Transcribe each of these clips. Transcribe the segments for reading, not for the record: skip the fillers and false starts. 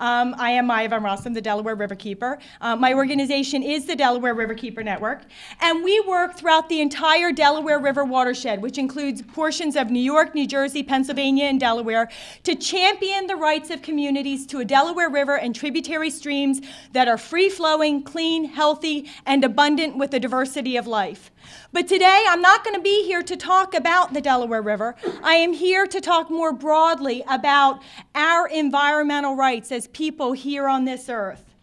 I am Maya Van Rossum, the Delaware Riverkeeper. My organization is the Delaware Riverkeeper Network, and we work throughout the entire Delaware River watershed, which includes portions of New York, New Jersey, Pennsylvania, and Delaware, to champion the rights of communities to a Delaware River and tributary streams that are free-flowing, clean, healthy, and abundant with a diversity of life. But today, I'm not going to be here to talk about the Delaware River. I am here to talk more broadly about our environmental rights as people here on this earth.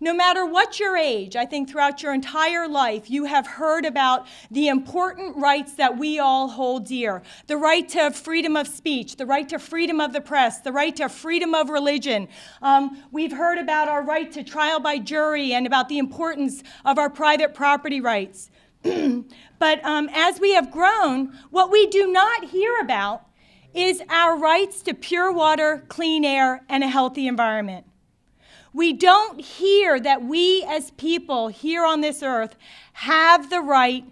No matter what your age, I think throughout your entire life, you have heard about the important rights that we all hold dear. The right to freedom of speech, the right to freedom of the press, the right to freedom of religion. We've heard about our right to trial by jury and about the importance of our private property rights. But as we have grown, what we do not hear about is our rights to pure water, clean air, and a healthy environment. We don't hear that we as people here on this earth have the right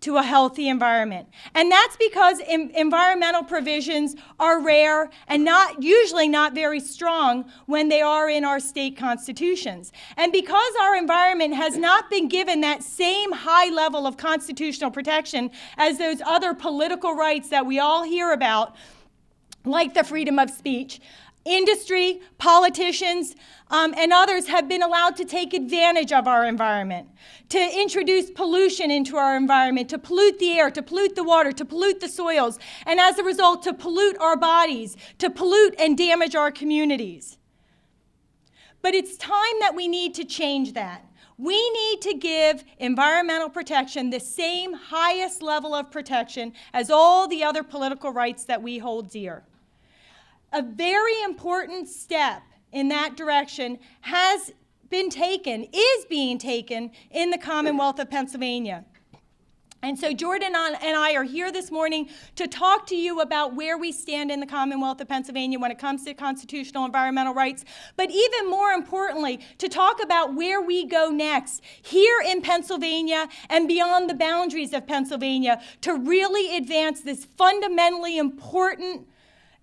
to a healthy environment. And that's because environmental provisions are rare and usually not very strong when they are in our state constitutions. And because our environment has not been given that same high level of constitutional protection as those other political rights that we all hear about, like the freedom of speech, industry, politicians, and others have been allowed to take advantage of our environment, to introduce pollution into our environment, to pollute the air, to pollute the water, to pollute the soils, and as a result, to pollute our bodies, to pollute and damage our communities. But it's time that we need to change that. We need to give environmental protection the same highest level of protection as all the other political rights that we hold dear. A very important step in that direction has been taken, is being taken, in the Commonwealth of Pennsylvania. And so Jordan and I are here this morning to talk to you about where we stand in the Commonwealth of Pennsylvania when it comes to constitutional environmental rights, but even more importantly, to talk about where we go next here in Pennsylvania and beyond the boundaries of Pennsylvania to really advance this fundamentally important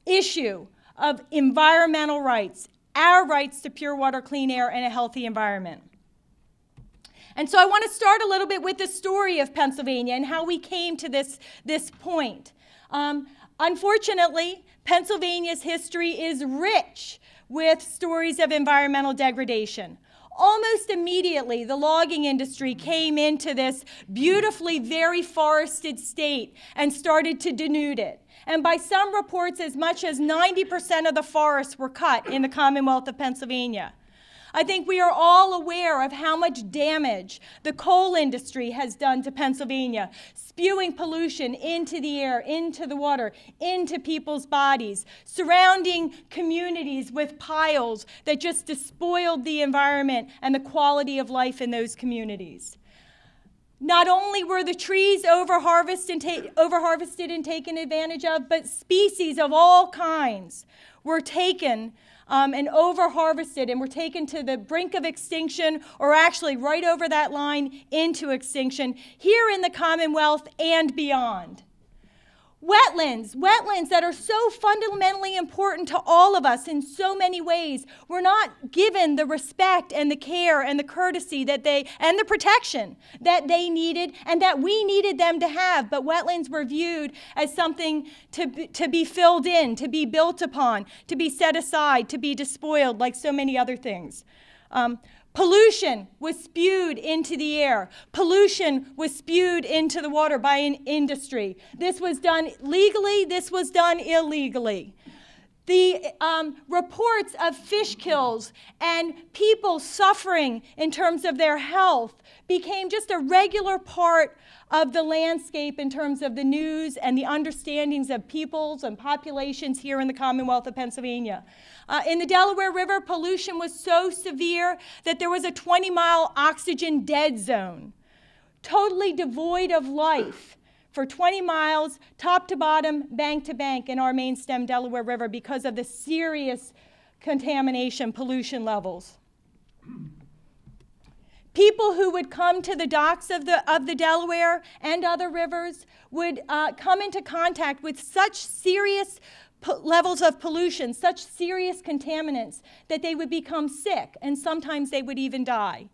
issue of environmental rights, our rights to pure water, clean air, and a healthy environment. And so I want to start a little bit with the story of Pennsylvania and how we came to this point. Unfortunately, Pennsylvania's history is rich with stories of environmental degradation. Almost immediately, the logging industry came into this beautifully very forested state and started to denude it. And by some reports, as much as 90% of the forests were cut in the Commonwealth of Pennsylvania. I think we are all aware of how much damage the coal industry has done to Pennsylvania, spewing pollution into the air, into the water, into people's bodies, surrounding communities with piles that just despoiled the environment and the quality of life in those communities. Not only were the trees overharvested and taken advantage of, but species of all kinds were taken and overharvested and were taken to the brink of extinction, or actually right over that line into extinction, here in the Commonwealth and beyond. Wetlands that are so fundamentally important to all of us in so many ways, were not given the respect and the care and the courtesy that they, and the protection that they needed and that we needed them to have. But wetlands were viewed as something to be filled in, to be built upon, to be set aside, to be despoiled like so many other things. Pollution was spewed into the air. Pollution was spewed into the water by an industry. This was done legally. This was done illegally. The reports of fish kills and people suffering in terms of their health became just a regular part of the landscape in terms of the news and the understandings of peoples and populations here in the Commonwealth of Pennsylvania. In the Delaware River, pollution was so severe that there was a 20-mile oxygen dead zone, totally devoid of life, for 20 miles, top to bottom, bank to bank in our main stem Delaware River because of the serious contamination, pollution levels. People who would come to the docks of the Delaware and other rivers would come into contact with such serious levels of pollution, such serious contaminants that they would become sick, and sometimes they would even die.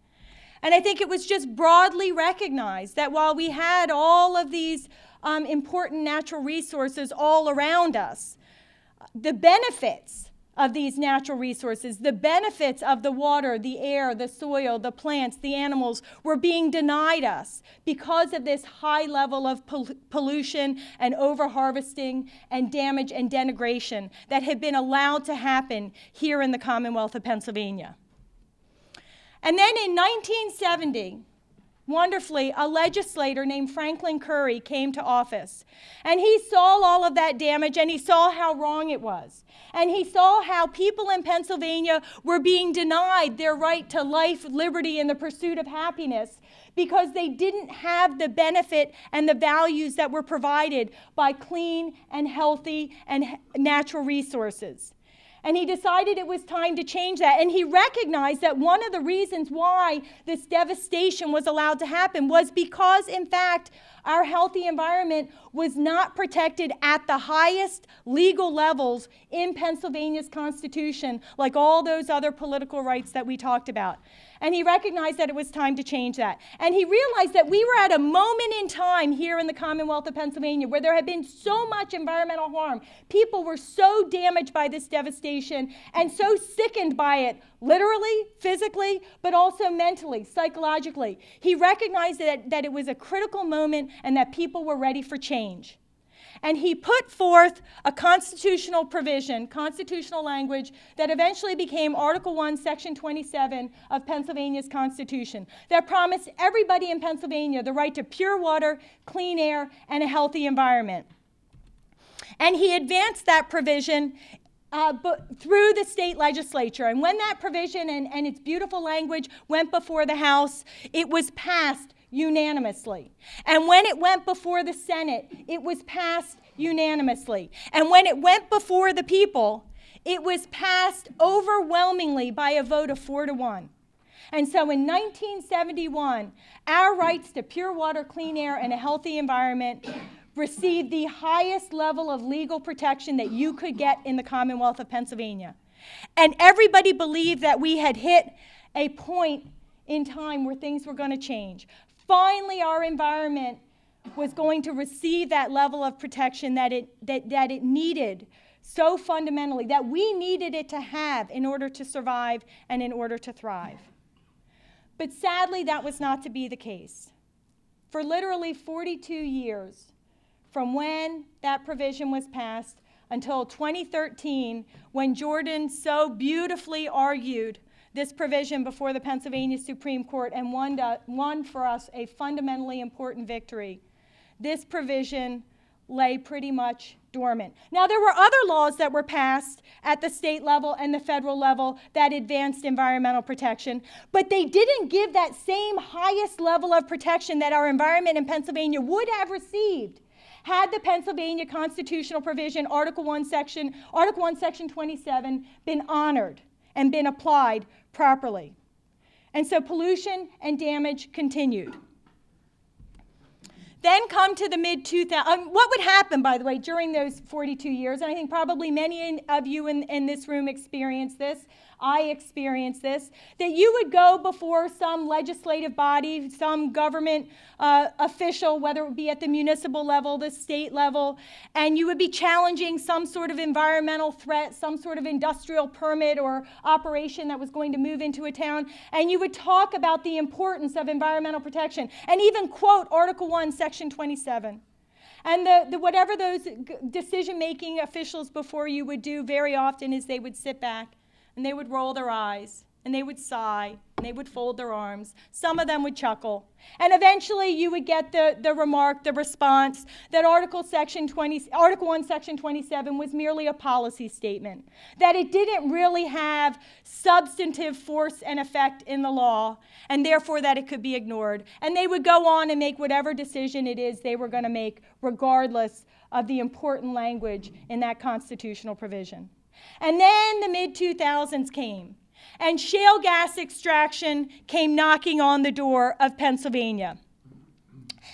And I think it was just broadly recognized that while we had all of these important natural resources all around us, the benefits of these natural resources, the benefits of the water, the air, the soil, the plants, the animals, were being denied us because of this high level of pollution and overharvesting and damage and denigration that had been allowed to happen here in the Commonwealth of Pennsylvania. And then in 1970, wonderfully, a legislator named Franklin Curry came to office. And he saw all of that damage, and he saw how wrong it was. And he saw how people in Pennsylvania were being denied their right to life, liberty, and the pursuit of happiness because they didn't have the benefit and the values that were provided by clean and healthy and natural resources. And he decided it was time to change that. And he recognized that one of the reasons why this devastation was allowed to happen was because, in fact, our healthy environment was not protected at the highest legal levels in Pennsylvania's Constitution, like all those other political rights that we talked about. And he recognized that it was time to change that. And he realized that we were at a moment in time here in the Commonwealth of Pennsylvania where there had been so much environmental harm. People were so damaged by this devastation and so sickened by it, literally, physically, but also mentally, psychologically. He recognized that it was a critical moment and that people were ready for change. And he put forth a constitutional provision, constitutional language, that eventually became Article 1, Section 27 of Pennsylvania's Constitution that promised everybody in Pennsylvania the right to pure water, clean air, and a healthy environment. And he advanced that provision through the state legislature. And when that provision and its beautiful language went before the House, it was passed unanimously. And when it went before the Senate, it was passed unanimously. And when it went before the people, it was passed overwhelmingly by a vote of 4-1. And so in 1971, our rights to pure water, clean air, and a healthy environment received the highest level of legal protection that you could get in the Commonwealth of Pennsylvania. And everybody believed that we had hit a point in time where things were going to change. Finally, our environment was going to receive that level of protection that it needed so fundamentally, that we needed it to have in order to survive and in order to thrive. But sadly, that was not to be the case. For literally 42 years, from when that provision was passed until 2013, when Jordan so beautifully argued this provision before the Pennsylvania Supreme Court and won for us a fundamentally important victory, this provision lay pretty much dormant. Now, there were other laws that were passed at the state level and the federal level that advanced environmental protection, but they didn't give that same highest level of protection that our environment in Pennsylvania would have received had the Pennsylvania constitutional provision, Article 1, Section 27, been honored and been applied properly. And so pollution and damage continued. Then come to the mid-2000s. What would happen, by the way, during those 42 years, and I think probably many of you in this room experienced this, I experienced this, that you would go before some legislative body, some government official, whether it would be at the municipal level, the state level, and you would be challenging some sort of environmental threat, some sort of industrial permit or operation that was going to move into a town, and you would talk about the importance of environmental protection and even quote Article 1, Section 27. And whatever those decision-making officials before you would do very often is they would sit back and they would roll their eyes, and they would sigh, and they would fold their arms. Some of them would chuckle. And eventually you would get the remark, the response, that Article 1, Section 27 was merely a policy statement, that it didn't really have substantive force and effect in the law, and therefore that it could be ignored. And they would go on and make whatever decision it is they were going to make, regardless of the important language in that constitutional provision. And then the mid-2000s came, and shale gas extraction came knocking on the door of Pennsylvania.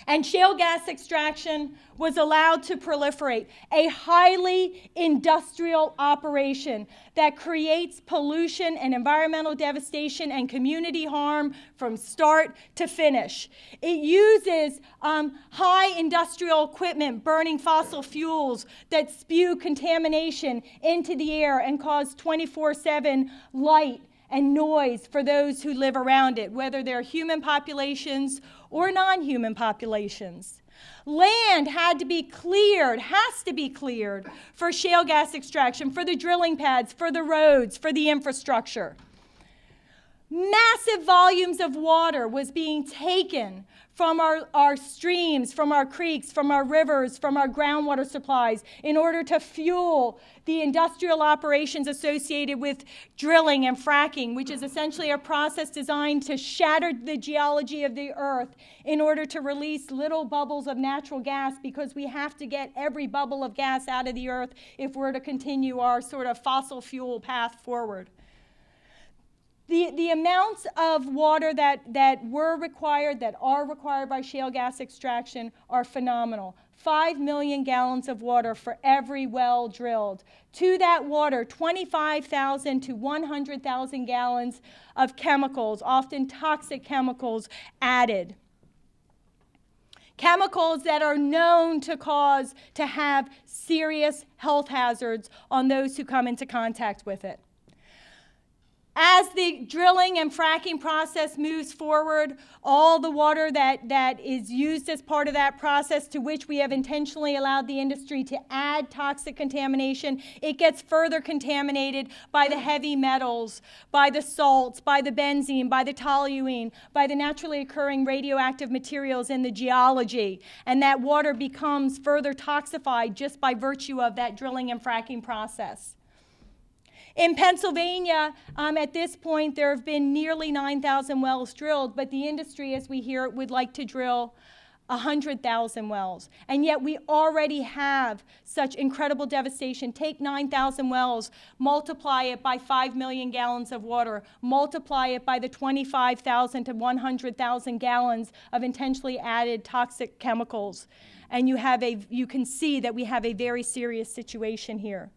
and shale gas extraction was allowed to proliferate, a highly industrial operation that creates pollution and environmental devastation and community harm from start to finish. It uses high industrial equipment burning fossil fuels that spew contamination into the air and cause 24/7 light and noise for those who live around it, whether they're human populations or non-human populations. Land had to be cleared, has to be cleared for shale gas extraction, for the drilling pads, for the roads, for the infrastructure. Massive volumes of water was being taken from our streams, from our creeks, from our rivers, from our groundwater supplies in order to fuel the industrial operations associated with drilling and fracking, which is essentially a process designed to shatter the geology of the earth in order to release little bubbles of natural gas, because we have to get every bubble of gas out of the earth if we're to continue our sort of fossil fuel path forward. The amounts of water that were required, that are required by shale gas extraction are phenomenal. 5 million gallons of water for every well drilled. To that water, 25,000 to 100,000 gallons of chemicals, often toxic chemicals, added. Chemicals that are known to have serious health hazards on those who come into contact with it. As the drilling and fracking process moves forward, all the water that is used as part of that process, to which we have intentionally allowed the industry to add toxic contamination, it gets further contaminated by the heavy metals, by the salts, by the benzene, by the toluene, by the naturally occurring radioactive materials in the geology. And that water becomes further toxified just by virtue of that drilling and fracking process. In Pennsylvania, at this point, there have been nearly 9,000 wells drilled, but the industry, as we hear it, would like to drill 100,000 wells. And yet we already have such incredible devastation. Take 9,000 wells, multiply it by 5 million gallons of water, multiply it by the 25,000 to 100,000 gallons of intentionally added toxic chemicals. And you can see that we have a very serious situation here.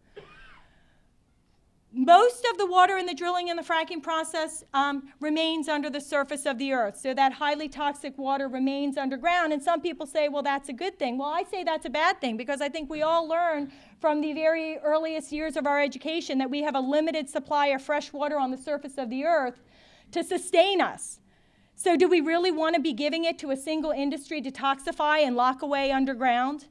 Most of the water in the drilling and the fracking process remains under the surface of the earth. So that highly toxic water remains underground. And some people say, well, that's a good thing. Well, I say that's a bad thing, because I think we all learn from the very earliest years of our education that we have a limited supply of fresh water on the surface of the earth to sustain us. So do we really want to be giving it to a single industry to toxify and lock away underground?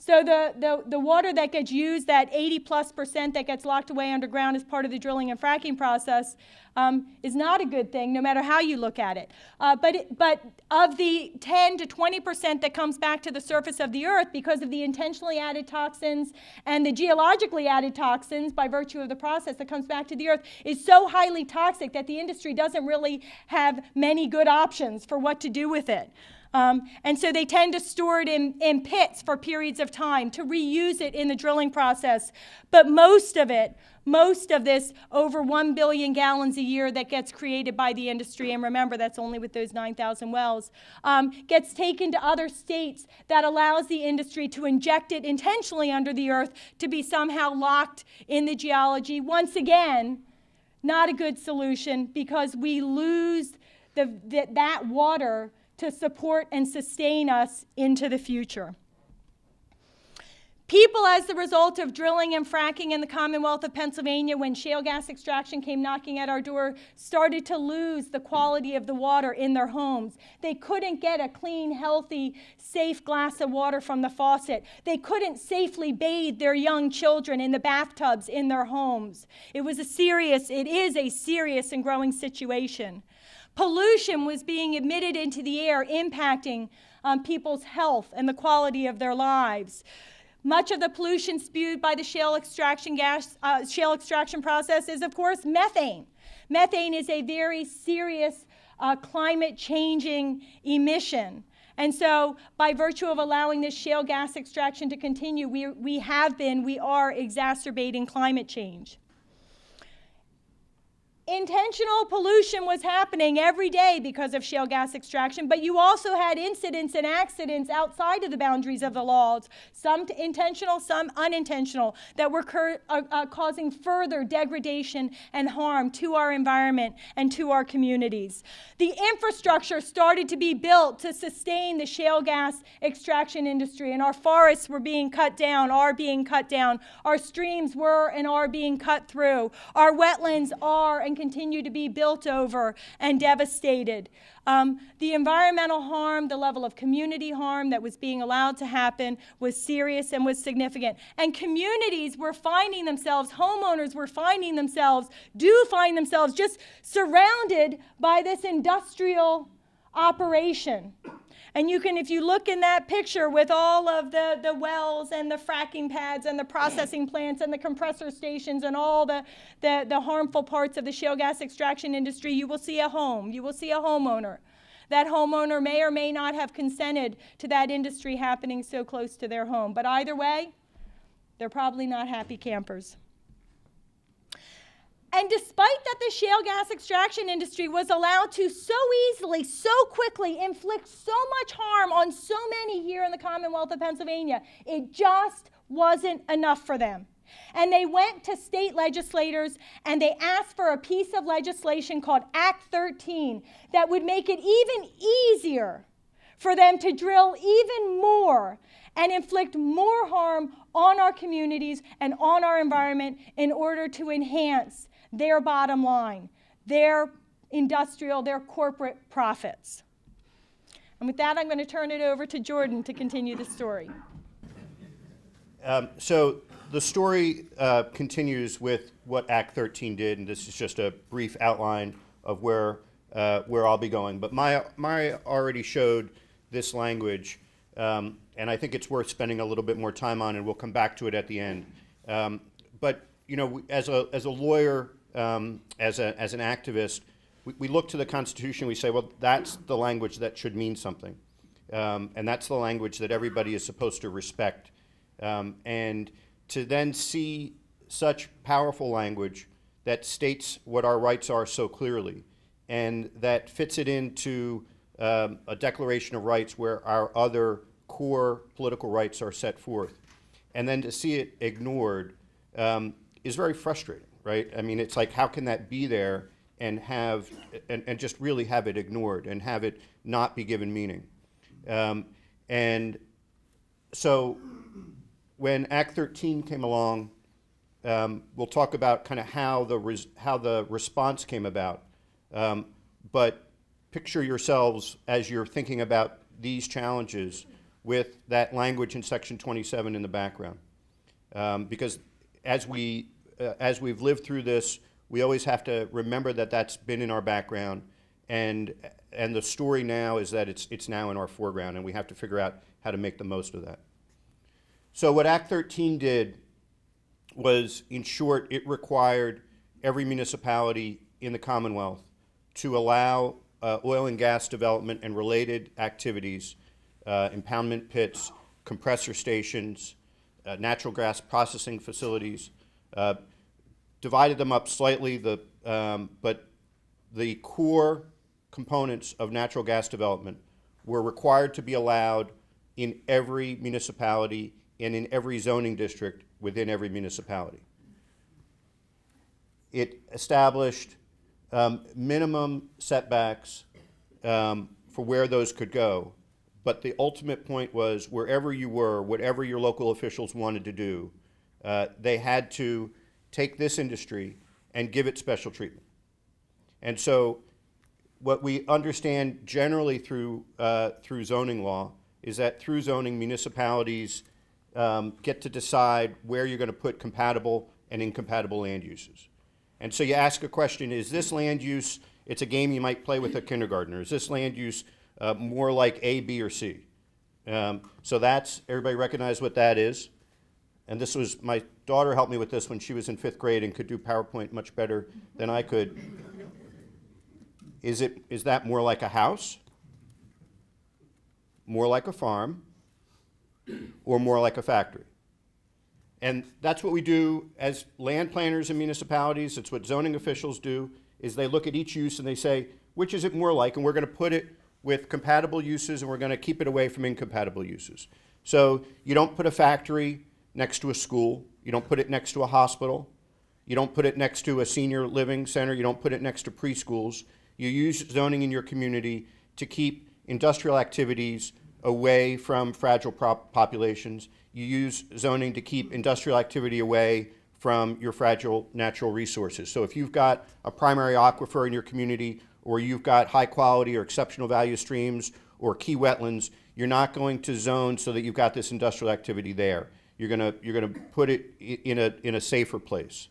So the water that gets used, that 80+% that gets locked away underground as part of the drilling and fracking process, is not a good thing, no matter how you look at it. But of the 10 to 20% that comes back to the surface of the earth because of the intentionally added toxins and the geologically added toxins by virtue of the process that comes back to the earth, is so highly toxic that the industry doesn't really have many good options for what to do with it. And so they tend to store it in pits for periods of time to reuse it in the drilling process. But most of this over 1 billion gallons a year that gets created by the industry, and remember that's only with those 9,000 wells, gets taken to other states that allows the industry to inject it intentionally under the earth to be somehow locked in the geology. Once again, not a good solution, because we lose that water to support and sustain us into the future. People, as the result of drilling and fracking in the Commonwealth of Pennsylvania, when shale gas extraction came knocking at our door, started to lose the quality of the water in their homes. They couldn't get a clean, healthy, safe glass of water from the faucet. They couldn't safely bathe their young children in the bathtubs in their homes. It is a serious and growing situation. Pollution was being emitted into the air, impacting people's health and the quality of their lives. Much of the pollution spewed by the shale extraction process is, of course, methane. Methane is a very serious climate-changing emission. And so by virtue of allowing this shale gas extraction to continue, we are exacerbating climate change. intentional pollution was happening every day because of shale gas extraction, but you also had incidents and accidents outside of the boundaries of the laws, some intentional, some unintentional, that were causing further degradation and harm to our environment and to our communities. The infrastructure started to be built to sustain the shale gas extraction industry, and our forests were being cut down, are being cut down, our streams were and are being cut through, our wetlands are and continue to be built over and devastated. The environmental harm, the level of community harm that was being allowed to happen was serious and was significant. And communities were finding themselves, homeowners were finding themselves, just surrounded by this industrial operation. And you can, if you look in that picture with all of the wells and the fracking pads and the processing plants and the compressor stations and all the harmful parts of the shale gas extraction industry, you will see a home. You will see a homeowner. That homeowner may or may not have consented to that industry happening so close to their home. But either way, they're probably not happy campers. And despite that the shale gas extraction industry was allowed to so easily, so quickly inflict so much harm on so many here in the Commonwealth of Pennsylvania, it just wasn't enough for them. And they went to state legislators and they asked for a piece of legislation called Act 13 that would make it even easier for them to drill even more and inflict more harm on our communities and on our environment in order to enhance their bottom line, their industrial, their corporate profits. And with that, I'm going to turn it over to Jordan to continue the story. So the story continues with what Act 13 did, and this is just a brief outline of where I'll be going. But Maya already showed this language, and I think it's worth spending a little bit more time on, and we'll come back to it at the end. But you know, as a lawyer, as an activist, we look to the Constitution. We say, well, that's the language that should mean something, and that's the language that everybody is supposed to respect. And to then see such powerful language that states what our rights are so clearly, and that fits it into a Declaration of Rights where our other core political rights are set forth, and then to see it ignored is very frustrating, right? I mean, it's like, how can that be there and have, and just really have it ignored and have it not be given meaning? And so when Act 13 came along, we'll talk about kind of how the response came about. But picture yourselves as you're thinking about these challenges with that language in Section 27 in the background, because as we've lived through this, we always have to remember that that's been in our background, and the story now is that it's now in our foreground, and we have to figure out how to make the most of that. So what Act 13 did was, in short, it required every municipality in the Commonwealth to allow oil and gas development and related activities, impoundment pits, compressor stations, natural gas processing facilities, divided them up slightly, but the core components of natural gas development were required to be allowed in every municipality and in every zoning district within every municipality. It established minimum setbacks for where those could go, but the ultimate point was wherever you were, whatever your local officials wanted to do, they had to take this industry and give it special treatment. And so what we understand generally through zoning law is that through zoning, municipalities get to decide where you're going to put compatible and incompatible land uses. And so you ask a question, is this land use, it's a game you might play with a kindergartner, is this land use more like A, B, or C? So that's, everybody recognize what that is. And this was, my daughter helped me with this when she was in 5th grade and could do PowerPoint much better than I could. Is that more like a house, more like a farm, or more like a factory? And that's what we do as land planners and municipalities. It's what zoning officials do. is they look at each use and they say, which is it more like? And we're going to put it with compatible uses, and we're going to keep it away from incompatible uses. So you don't put a factory next to a school. You don't put it next to a hospital. You don't put it next to a senior living center. You don't put it next to preschools. You use zoning in your community to keep industrial activities away from fragile populations. You use zoning to keep industrial activity away from your fragile natural resources. So if you've got a primary aquifer in your community, or you've got high quality or exceptional value streams or key wetlands, you're not going to zone so that you've got this industrial activity there. You're gonna put it in a safer place.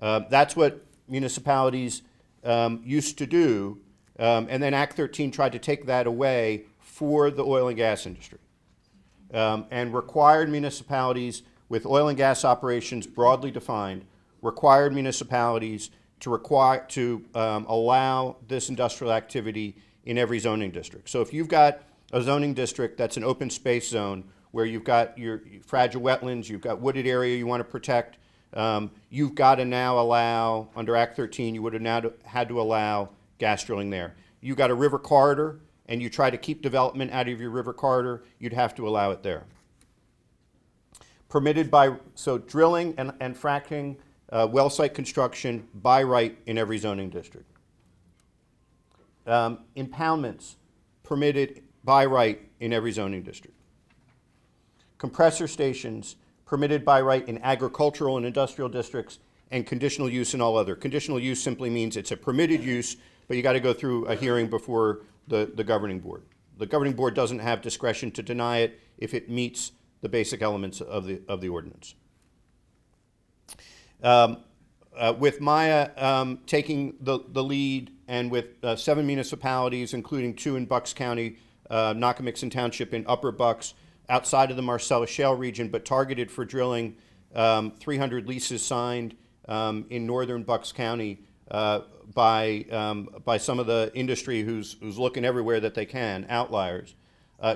That's what municipalities used to do, and then Act 13 tried to take that away for the oil and gas industry, and required municipalities with oil and gas operations broadly defined, required municipalities to allow this industrial activity in every zoning district. So if you've got a zoning district that's an open space zone where you've got your fragile wetlands, you've got wooded area you want to protect, you've got to now allow, under Act 13, you would have now had to allow gas drilling there. You've got a river corridor and you try to keep development out of your river corridor, you'd have to allow it there. Permitted by, so drilling and fracking, well site construction by right in every zoning district. Impoundments permitted by right in every zoning district. Compressor stations permitted by right in agricultural and industrial districts, and conditional use in all other. Conditional use simply means it's a permitted use, but you got to go through a hearing before the governing board. The governing board doesn't have discretion to deny it if it meets the basic elements of the ordinance. With Maya taking the lead, and with 7 municipalities, including 2 in Bucks County, Nakamixon Township in Upper Bucks, outside of the Marcellus Shale region, but targeted for drilling, 300 leases signed in northern Bucks County by some of the industry who's looking everywhere that they can, outliers,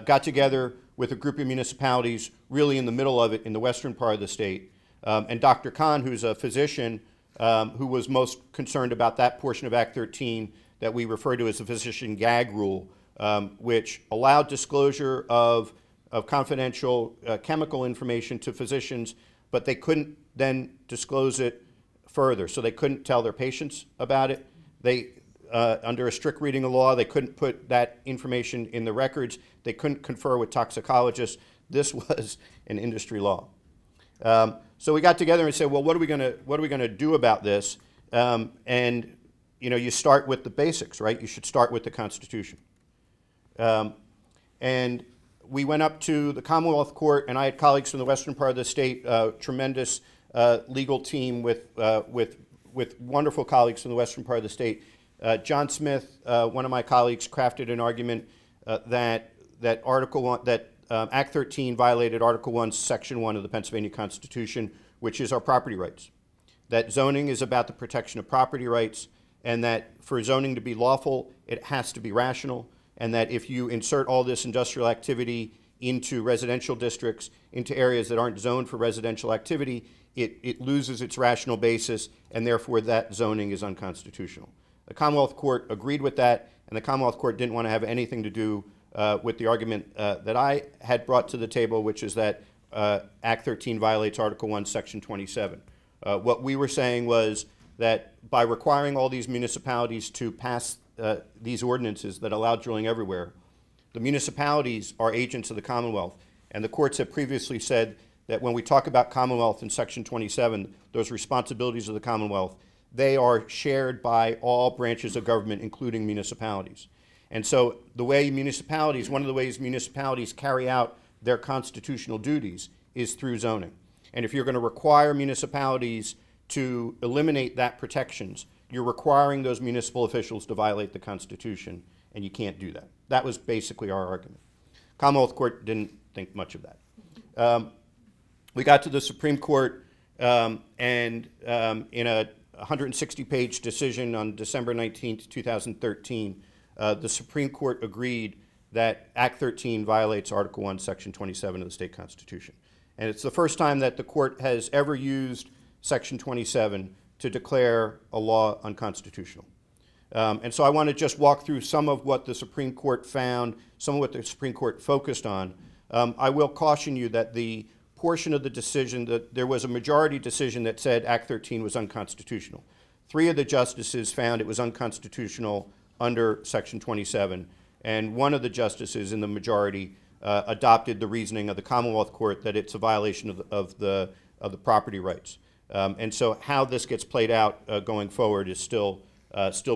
got together with a group of municipalities really in the middle of it in the western part of the state. And Dr. Kahn, who's a physician who was most concerned about that portion of Act 13 that we refer to as the physician gag rule, which allowed disclosure of confidential chemical information to physicians, but they couldn't then disclose it further. So they couldn't tell their patients about it. They, under a strict reading of law, they couldn't put that information in the records. They couldn't confer with toxicologists. This was an industry law. So we got together and said, well, what are we gonna do about this? And you know, you start with the basics, right? You should start with the Constitution. And we went up to the Commonwealth Court, and I had colleagues from the western part of the state, tremendous legal team with wonderful colleagues from the western part of the state. John Smith, one of my colleagues, crafted an argument that Act 13 violated Article 1, Section 1 of the Pennsylvania Constitution, which is our property rights. That zoning is about the protection of property rights, and that for zoning to be lawful, it has to be rational, and that if you insert all this industrial activity into residential districts, into areas that aren't zoned for residential activity, it loses its rational basis, and therefore that zoning is unconstitutional. The Commonwealth Court agreed with that, and the Commonwealth Court didn't want to have anything to do with the argument that I had brought to the table, which is that Act 13 violates Article 1, Section 27. What we were saying was that by requiring all these municipalities to pass these ordinances that allow drilling everywhere, the municipalities are agents of the Commonwealth. And the courts have previously said that when we talk about Commonwealth in Section 27, those responsibilities of the Commonwealth, they are shared by all branches of government, including municipalities. And so the way municipalities, one of the ways municipalities carry out their constitutional duties is through zoning. And if you're going to require municipalities to eliminate that protections, you're requiring those municipal officials to violate the Constitution, and you can't do that. That was basically our argument. Commonwealth Court didn't think much of that. We got to the Supreme Court, and in a 160-page decision on December 19th, 2013, the Supreme Court agreed that Act 13 violates Article 1, Section 27 of the state constitution. And it's the first time that the court has ever used Section 27 to declare a law unconstitutional. And so I want to just walk through some of what the Supreme Court found, some of what the Supreme Court focused on. I will caution you that the portion of the decision that there was a majority decision that said Act 13 was unconstitutional. 3 of the justices found it was unconstitutional under Section 27, and 1 of the justices in the majority adopted the reasoning of the Commonwealth Court that it's a violation of the property rights. And so how this gets played out going forward is still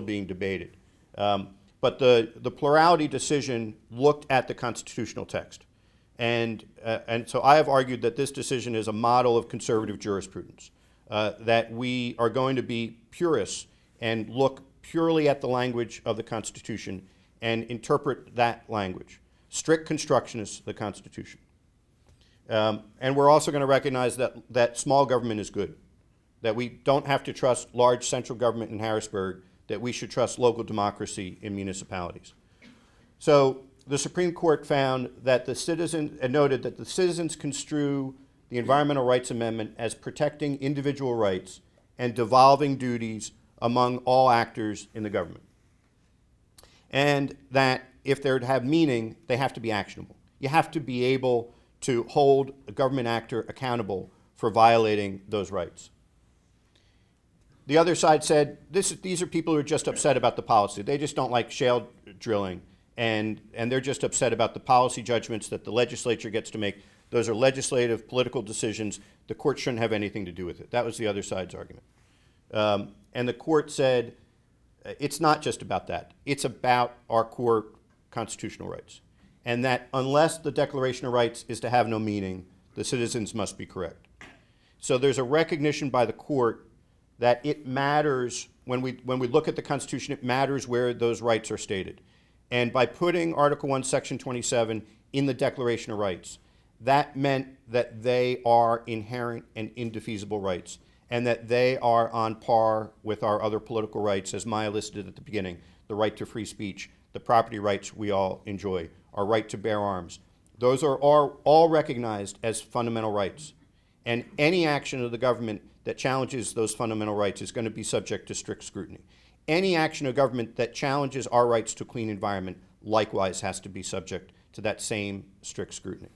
being debated. But the plurality decision looked at the constitutional text. And so I have argued that this decision is a model of conservative jurisprudence, that we are going to be purists and look purely at the language of the Constitution and interpret that language. Strict constructionists, the Constitution. And we're also going to recognize that small government is good, that we don't have to trust large central government in Harrisburg, that we should trust local democracy in municipalities. So the Supreme Court found that the citizens, and noted that the citizens construe the Environmental Rights Amendment as protecting individual rights and devolving duties among all actors in the government. And that if they're to have meaning, they have to be actionable. You have to be able to hold a government actor accountable for violating those rights. The other side said, these are people who are just upset about the policy. They just don't like shale drilling, and they're just upset about the policy judgments that the legislature gets to make. Those are legislative, political decisions. The court shouldn't have anything to do with it. That was the other side's argument. And the court said, it's not just about that. It's about our core constitutional rights. And that unless the Declaration of Rights is to have no meaning, the citizens must be correct. So there's a recognition by the court that it matters, when we look at the Constitution, it matters where those rights are stated. And by putting Article 1, Section 27 in the Declaration of Rights, that meant that they are inherent and indefeasible rights, and that they are on par with our other political rights, as Maya listed at the beginning, the right to free speech, the property rights we all enjoy, our right to bear arms. Those are all recognized as fundamental rights. And any action of the government that challenges those fundamental rights is going to be subject to strict scrutiny. Any action of government that challenges our rights to a clean environment likewise has to be subject to that same strict scrutiny.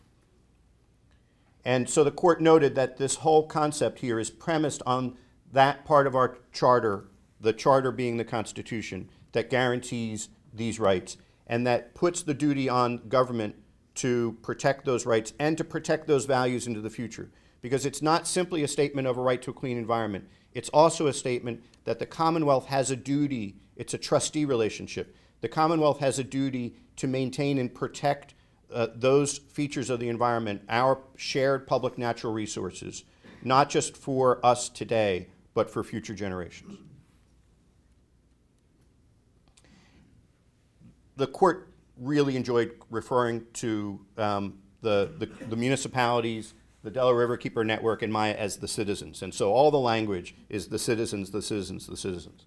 And so the court noted that this whole concept here is premised on that part of our charter, the charter being the Constitution, that guarantees these rights, and that puts the duty on government to protect those rights and to protect those values into the future. Because it's not simply a statement of a right to a clean environment. It's also a statement that the Commonwealth has a duty. It's a trustee relationship. The Commonwealth has a duty to maintain and protect those features of the environment, our shared public natural resources, not just for us today, but for future generations. The court really enjoyed referring to the municipalities, the Delaware Riverkeeper Network, and Maya as the citizens. And so all the language is the citizens, the citizens, the citizens.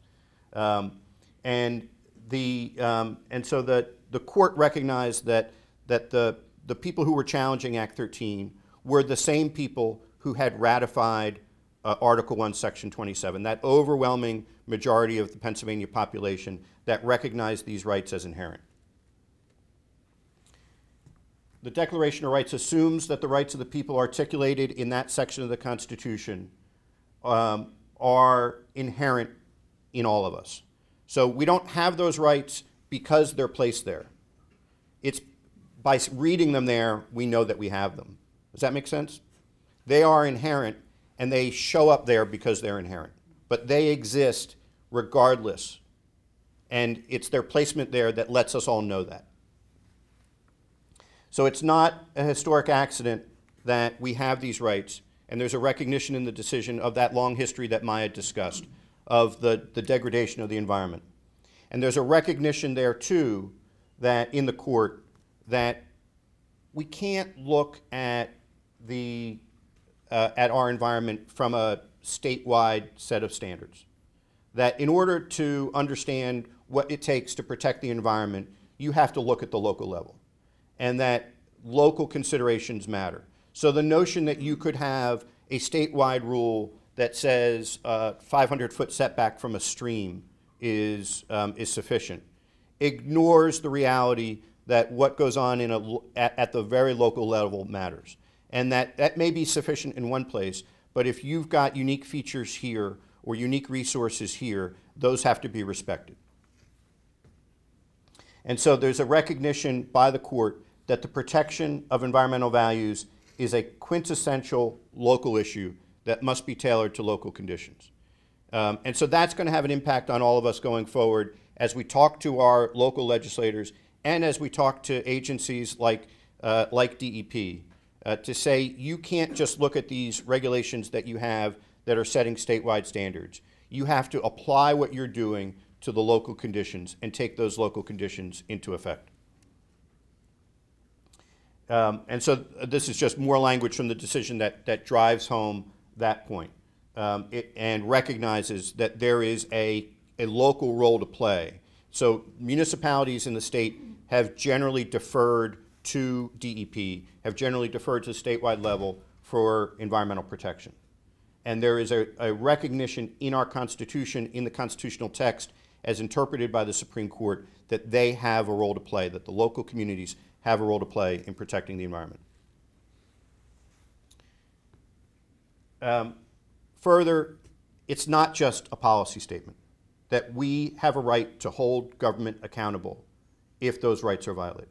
And so the court recognized that the people who were challenging Act 13 were the same people who had ratified Article 1, Section 27, that overwhelming majority of the Pennsylvania population that recognized these rights as inherent. The Declaration of Rights assumes that the rights of the people articulated in that section of the Constitution are inherent in all of us. So we don't have those rights because they're placed there. It's by reading them there, we know that we have them. Does that make sense? They are inherent, and they show up there because they're inherent. But they exist regardless, and it's their placement there that lets us all know that. So it's not a historic accident that we have these rights, and there's a recognition in the decision of that long history that Maya discussed, of the degradation of the environment. And there's a recognition there, too, that in the court, that we can't look at our environment from a statewide set of standards. That in order to understand what it takes to protect the environment, you have to look at the local level, and that local considerations matter. So the notion that you could have a statewide rule that says 500-foot setback from a stream is sufficient. Ignores the reality that what goes on in at the very local level matters. And that may be sufficient in one place, but if you've got unique features here or unique resources here, those have to be respected. And so there's a recognition by the court that the protection of environmental values is a quintessential local issue that must be tailored to local conditions. And so that's going to have an impact on all of us going forward as we talk to our local legislators and as we talk to agencies like DEP to say you can't just look at these regulations that you have that are setting statewide standards. You have to apply what you're doing to the local conditions and take those local conditions into effect. And so this is just more language from the decision that drives home that point and recognizes that there is a local role to play. So municipalities in the state have generally deferred to DEP, have generally deferred to the statewide level for environmental protection. And there is a recognition in our Constitution, in the constitutional text, as interpreted by the Supreme Court, that they have a role to play, that the local communities have a role to play in protecting the environment. Further, it's not just a policy statement, that we have a right to hold government accountable if those rights are violated.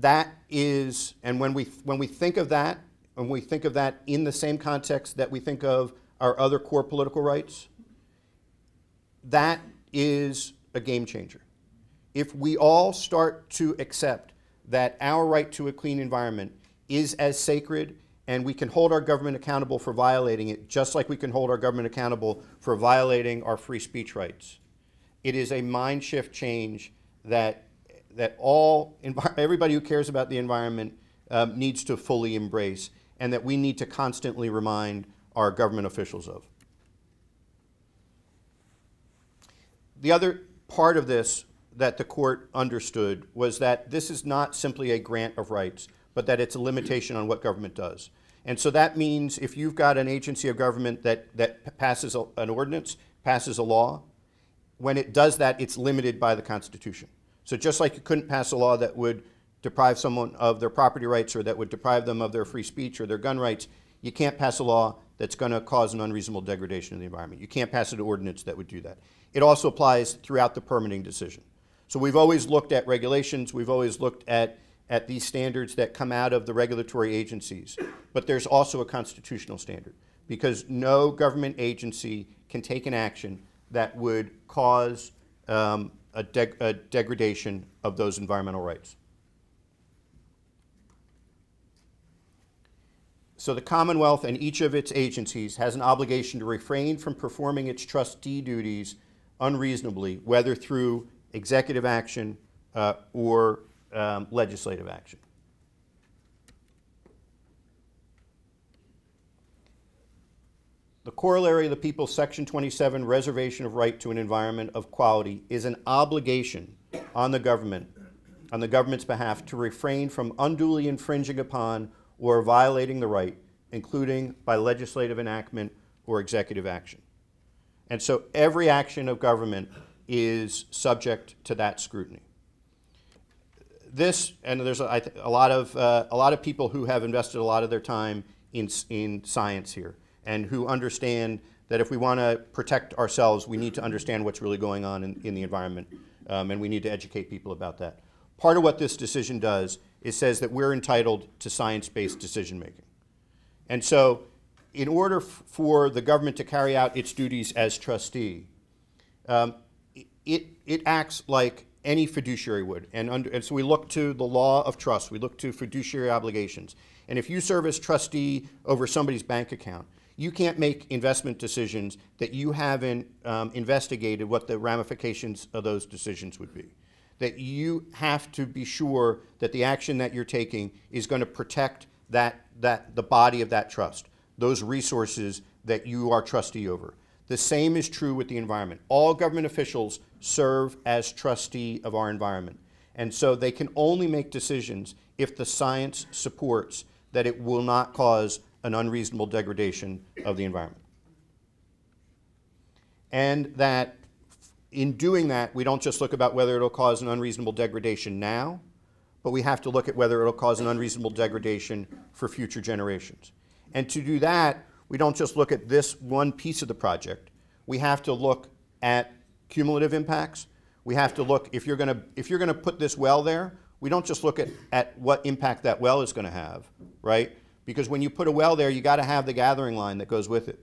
That is, and when we think of that, and we think of that in the same context that we think of our other core political rights, that is a game changer. If we all start to accept that our right to a clean environment is as sacred and we can hold our government accountable for violating it, just like we can hold our government accountable for violating our free speech rights, it is a mind shift change that everybody who cares about the environment needs to fully embrace and that we need to constantly remind our government officials of. The other part of this that the court understood was that this is not simply a grant of rights, but that it's a limitation on what government does. And so that means if you've got an agency of government that passes an ordinance, passes a law, when it does that, it's limited by the Constitution. So just like you couldn't pass a law that would deprive someone of their property rights or that would deprive them of their free speech or their gun rights, you can't pass a law that's going to cause an unreasonable degradation of the environment. You can't pass an ordinance that would do that. It also applies throughout the permitting decision. So we've always looked at regulations, we've always looked at these standards that come out of the regulatory agencies, but there's also a constitutional standard because no government agency can take an action that would cause a degradation of those environmental rights. So the Commonwealth and each of its agencies has an obligation to refrain from performing its trustee duties unreasonably, whether through executive action or legislative action. The corollary of the People's Section 27 reservation of right to an environment of quality is an obligation on the government, on the government's behalf, to refrain from unduly infringing upon or violating the right, including by legislative enactment or executive action. And so every action of government is subject to that scrutiny. This, and there's a lot of people who have invested a lot of their time in science here and who understand that if we want to protect ourselves, we need to understand what's really going on in the environment, and we need to educate people about that. Part of what this decision does is says that we're entitled to science-based decision-making. And so in order for the government to carry out its duties as trustee, it acts like any fiduciary would. And so we look to the law of trust. We look to fiduciary obligations. And if you serve as trustee over somebody's bank account, you can't make investment decisions that you haven't investigated what the ramifications of those decisions would be. That you have to be sure that the action that you're taking is going to protect the body of that trust, those resources that you are trustee over. The same is true with the environment. All government officials serve as trustee of our environment. And so they can only make decisions if the science supports that it will not cause an unreasonable degradation of the environment. and that in doing that, we don't just look about whether it'll cause an unreasonable degradation now, but we have to look at whether it'll cause an unreasonable degradation for future generations. And to do that, we don't just look at this one piece of the project. We have to look at cumulative impacts. We have to look, if you're gonna put this well there, we don't just look at what impact that well is gonna have, right? Because when you put a well there, you gotta have the gathering line that goes with it.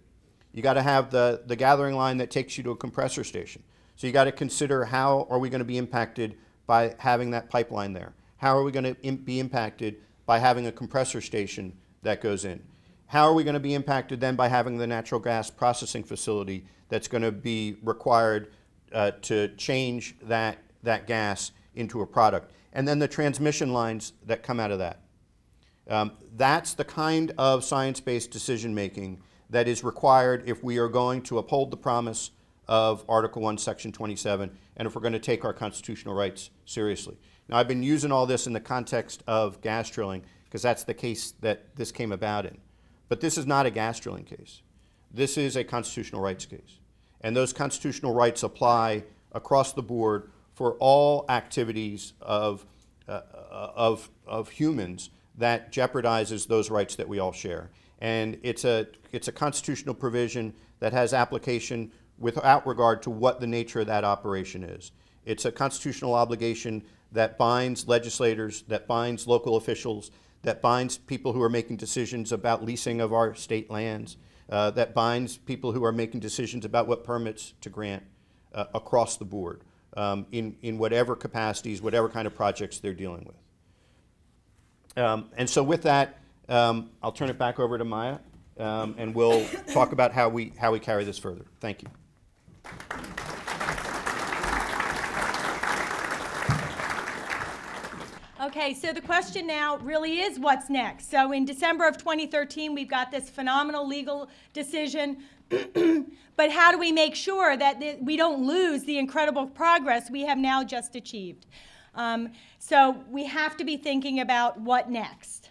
You gotta have the gathering line that takes you to a compressor station. So you gotta consider, how are we gonna be impacted by having that pipeline there? How are we gonna be impacted by having a compressor station that goes in? How are we gonna be impacted then by having the natural gas processing facility that's gonna be required to change that gas into a product? And then the transmission lines that come out of that. That's the kind of science-based decision-making that is required if we are going to uphold the promise of Article 1, Section 27, and if we're gonna take our constitutional rights seriously. Now, I've been using all this in the context of gas drilling because that's the case that this came about in. But this is not a gas drilling case. This is a constitutional rights case. And those constitutional rights apply across the board for all activities of humans that jeopardizes those rights that we all share. And it's a constitutional provision that has application without regard to what the nature of that operation is. It's a constitutional obligation that binds legislators, that binds local officials, that binds people who are making decisions about leasing of our state lands, that binds people who are making decisions about what permits to grant across the board in whatever capacities, whatever kind of projects they're dealing with. And so with that, I'll turn it back over to Maya, and we'll talk about how we carry this further. Thank you. Okay, so the question now really is, what's next? So in December of 2013, we've got this phenomenal legal decision, but how do we make sure that we don't lose the incredible progress we have now just achieved? So we have to be thinking about what next.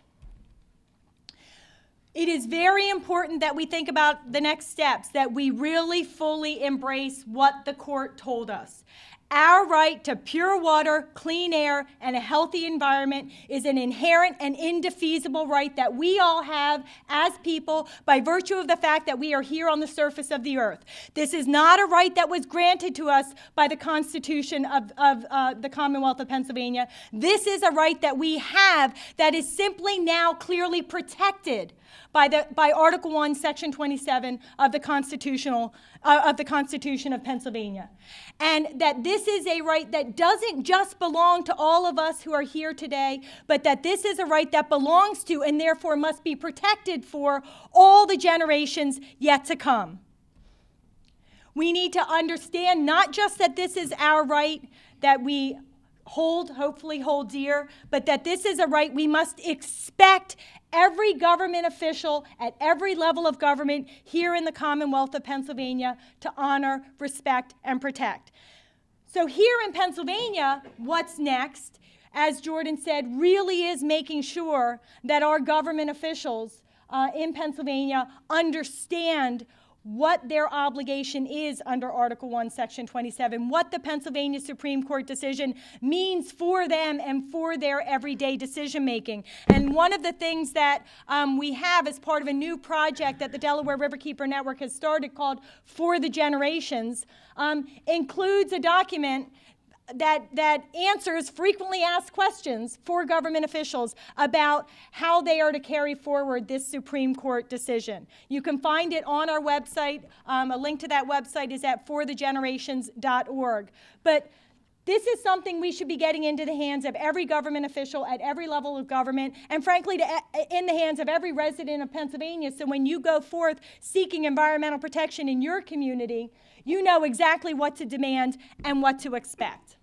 It is very important that we think about the next steps, that we really fully embrace what the court told us. Our right to pure water, clean air, and a healthy environment is an inherent and indefeasible right that we all have as people by virtue of the fact that we are here on the surface of the earth. This is not a right that was granted to us by the Constitution of the Commonwealth of Pennsylvania. This is a right that we have that is simply now clearly protected by Article 1, Section 27 of the Constitution of Pennsylvania. And that this is a right that doesn't just belong to all of us who are here today, but that this is a right that belongs to and therefore must be protected for all the generations yet to come. We need to understand not just that this is our right that we hopefully hold dear, but that this is a right we must expect every government official at every level of government here in the Commonwealth of Pennsylvania to honor, respect, and protect. So here in Pennsylvania, what's next, as Jordan said, really is making sure that our government officials in Pennsylvania understand what their obligation is under Article 1, Section 27, what the Pennsylvania Supreme Court decision means for them and for their everyday decision-making. And one of the things that we have as part of a new project that the Delaware Riverkeeper Network has started called For the Generations includes a document that answers frequently asked questions for government officials about how they are to carry forward this Supreme Court decision. You can find it on our website. A link to that website is at forthegenerations.org. But this is something we should be getting into the hands of every government official at every level of government, and frankly, in the hands of every resident of Pennsylvania. So when you go forth seeking environmental protection in your community, you know exactly what to demand and what to expect.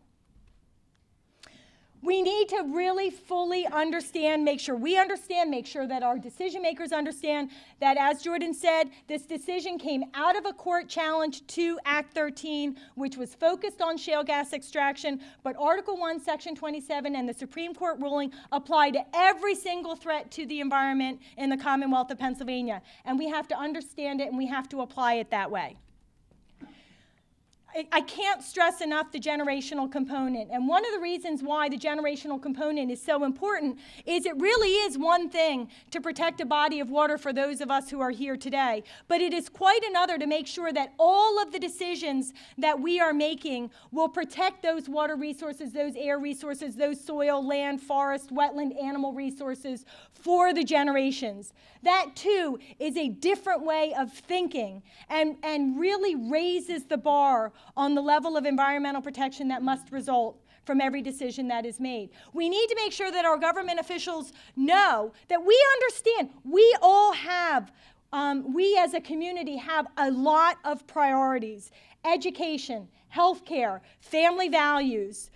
We need to really fully understand, make sure we understand, make sure that our decision makers understand that, as Jordan said, this decision came out of a court challenge to Act 13, which was focused on shale gas extraction, but Article 1, Section 27 and the Supreme Court ruling apply to every single threat to the environment in the Commonwealth of Pennsylvania. And we have to understand it and we have to apply it that way. I can't stress enough the generational component. And one of the reasons why the generational component is so important is it really is one thing to protect a body of water for those of us who are here today, but it is quite another to make sure that all of the decisions that we are making will protect those water resources, those air resources, those soil, land, forest, wetland, animal resources for the generations. That too is a different way of thinking and really raises the bar on the level of environmental protection that must result from every decision that is made. We need to make sure that our government officials know that we understand we all have, we as a community have a lot of priorities: education, healthcare, family values,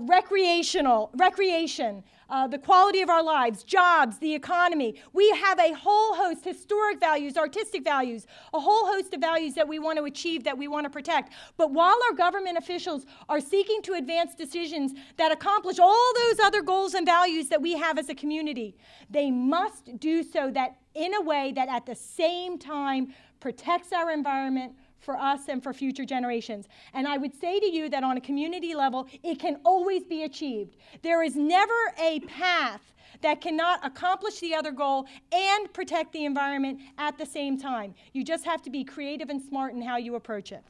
recreation, the quality of our lives, jobs, the economy. We have a whole host, historic values, artistic values, a whole host of values that we want to achieve, that we want to protect. But while our government officials are seeking to advance decisions that accomplish all those other goals and values that we have as a community, they must do so that in a way that at the same time protects our environment, for us and for future generations. And I would say to you that on a community level, it can always be achieved. There is never a path that cannot accomplish the other goal and protect the environment at the same time. You just have to be creative and smart in how you approach it.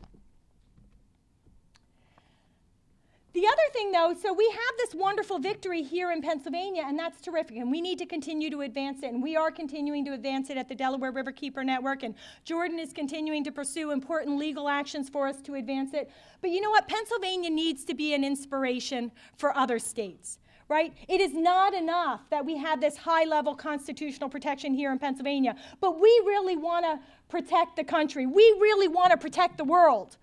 The other thing, though, so we have this wonderful victory here in Pennsylvania, and that's terrific, and we need to continue to advance it, and we are continuing to advance it at the Delaware Riverkeeper Network, and Jordan is continuing to pursue important legal actions for us to advance it. But you know what? Pennsylvania needs to be an inspiration for other states. Right? It is not enough that we have this high-level constitutional protection here in Pennsylvania, but we really want to protect the country. We really want to protect the world.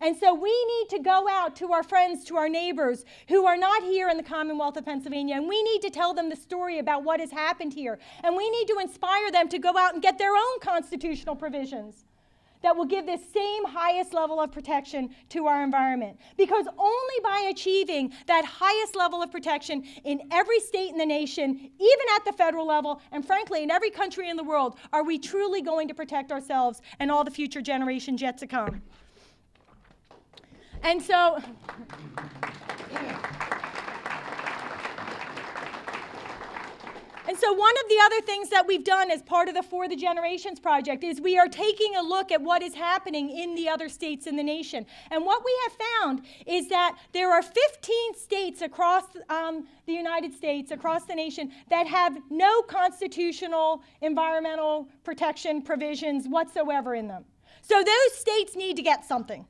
And so we need to go out to our friends, to our neighbors who are not here in the Commonwealth of Pennsylvania, and we need to tell them the story about what has happened here. And we need to inspire them to go out and get their own constitutional provisions that will give this same highest level of protection to our environment. Because only by achieving that highest level of protection in every state in the nation, even at the federal level, and frankly in every country in the world, are we truly going to protect ourselves and all the future generations yet to come. And so, one of the other things that we've done as part of the For the Generations project is we are taking a look at what is happening in the other states in the nation. And what we have found is that there are 15 states across the United States, across the nation, that have no constitutional environmental protection provisions whatsoever in them. So those states need to get something.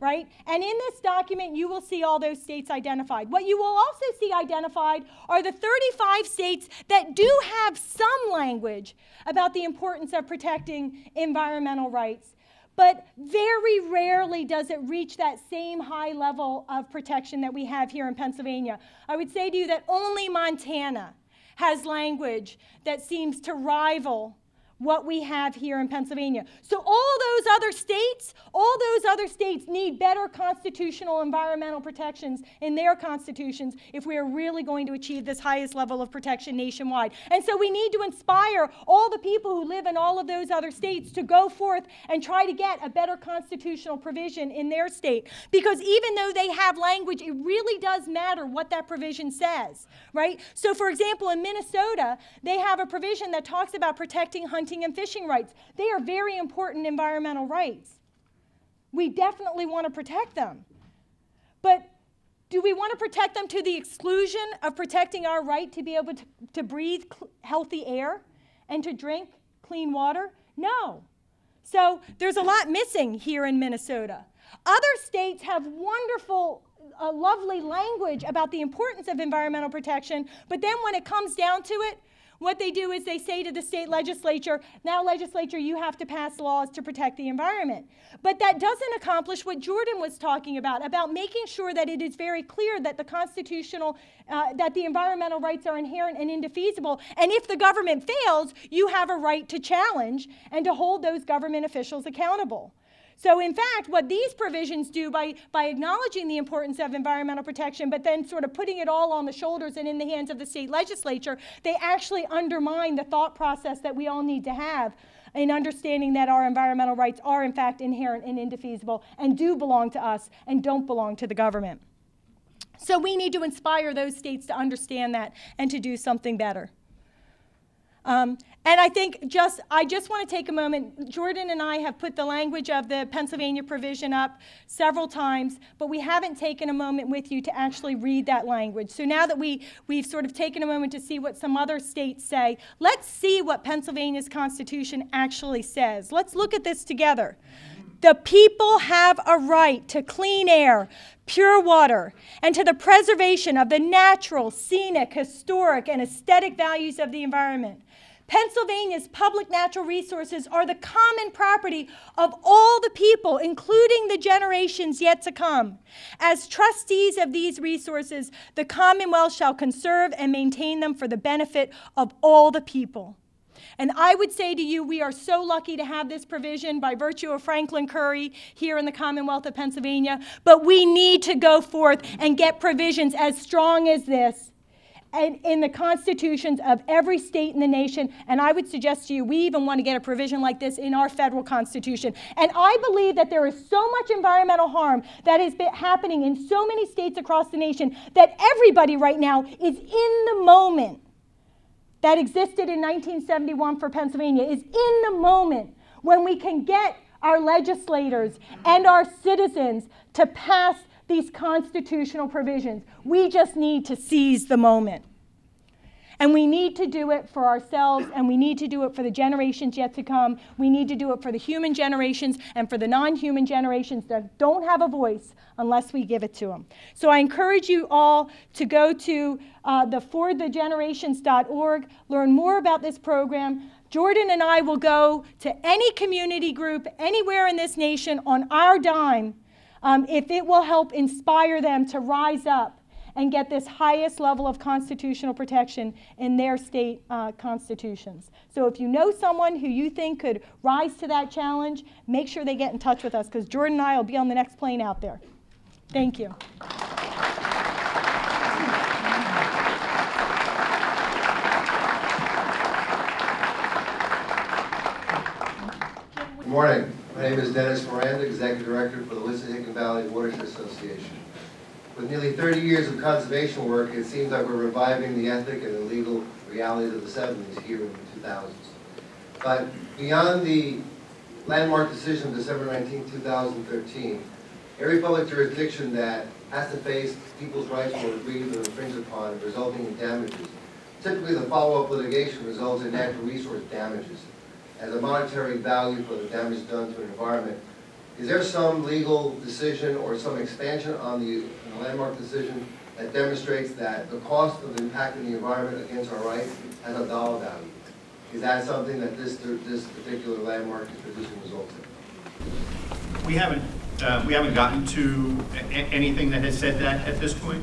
Right? And in this document, you will see all those states identified. What you will also see identified are the 35 states that do have some language about the importance of protecting environmental rights. But very rarely does it reach that same high level of protection that we have here in Pennsylvania. I would say to you that only Montana has language that seems to rival what we have here in Pennsylvania. So all those other states need better constitutional environmental protections in their constitutions if we are really going to achieve this highest level of protection nationwide. And so we need to inspire all the people who live in all of those other states to go forth and try to get a better constitutional provision in their state. Because even though they have language, it really does matter what that provision says, right? So for example, in Minnesota, they have a provision that talks about protecting hunting and fishing rights. They are very important environmental rights. We definitely want to protect them. But do we want to protect them to the exclusion of protecting our right to be able to breathe healthy air and to drink clean water? No. So there's a lot missing here in Minnesota. Other states have wonderful, lovely language about the importance of environmental protection, but then when it comes down to it, what they do is they say to the state legislature, now legislature, you have to pass laws to protect the environment. But that doesn't accomplish what Jordan was talking about making sure that it is very clear that the constitutional, that the environmental rights are inherent and indefeasible. And if the government fails, you have a right to challenge and to hold those government officials accountable. So in fact, what these provisions do by acknowledging the importance of environmental protection, but then sort of putting it all on the shoulders and in the hands of the state legislature, they actually undermine the thought process that we all need to have in understanding that our environmental rights are in fact inherent and indefeasible and do belong to us and don't belong to the government. So we need to inspire those states to understand that and to do something better. And I think I just want to take a moment. Jordan and I have put the language of the Pennsylvania provision up several times, but we haven't taken a moment with you to actually read that language. So now that we've sort of taken a moment to see what some other states say, let's see what Pennsylvania's Constitution actually says. Let's look at this together. The people have a right to clean air, pure water, and to the preservation of the natural, scenic, historic, and aesthetic values of the environment. Pennsylvania's public natural resources are the common property of all the people, including the generations yet to come. As trustees of these resources, the Commonwealth shall conserve and maintain them for the benefit of all the people. And I would say to you, we are so lucky to have this provision by virtue of Franklin Curry here in the Commonwealth of Pennsylvania, but we need to go forth and get provisions as strong as this and in the constitutions of every state in the nation. And I would suggest to you, we even want to get a provision like this in our federal constitution. And I believe that there is so much environmental harm that has been happening in so many states across the nation that everybody right now is in the moment that existed in 1971 for Pennsylvania is in the moment when we can get our legislators and our citizens to pass these constitutional provisions. We just need to seize the moment. And we need to do it for ourselves, and we need to do it for the generations yet to come. We need to do it for the human generations and for the non-human generations that don't have a voice unless we give it to them. So I encourage you all to go to the ForTheGenerations.org, learn more about this program. Jordan and I will go to any community group anywhere in this nation on our dime if it will help inspire them to rise up and get this highest level of constitutional protection in their state constitutions. So if you know someone who you think could rise to that challenge, make sure they get in touch with us, because Jordan and I will be on the next plane out there. Thank you. Good morning. My name is Dennis, Executive Director for the Wissahickon Valley Watershed Association. With nearly 30 years of conservation work, it seems like we're reviving the ethic and the legal realities of the 70s here in the 2000s. But beyond the landmark decision of December 19, 2013, every public jurisdiction that has to face people's rights will agree to infringe upon, resulting in damages. Typically, the follow-up litigation results in natural resource damages as a monetary value for the damage done to an environment. Is there some legal decision or some expansion on the landmark decision that demonstrates that the cost of impacting the environment against our rights has a dollar value? Is that something that this particular landmark decision results in? We haven't gotten to anything that has said that at this point.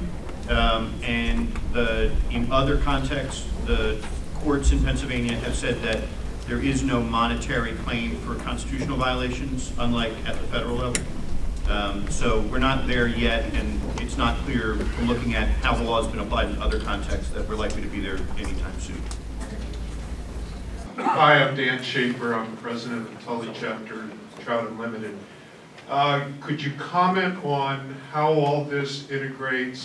In other contexts, the courts in Pennsylvania have said that there is no monetary claim for constitutional violations, unlike at the federal level. So we're not there yet, and it's not clear from looking at how the law has been applied in other contexts that we're likely to be there anytime soon. Hi, I'm Dan Schaefer. I'm the president of the Tully Chapter of Trout Unlimited. Could you comment on how all this integrates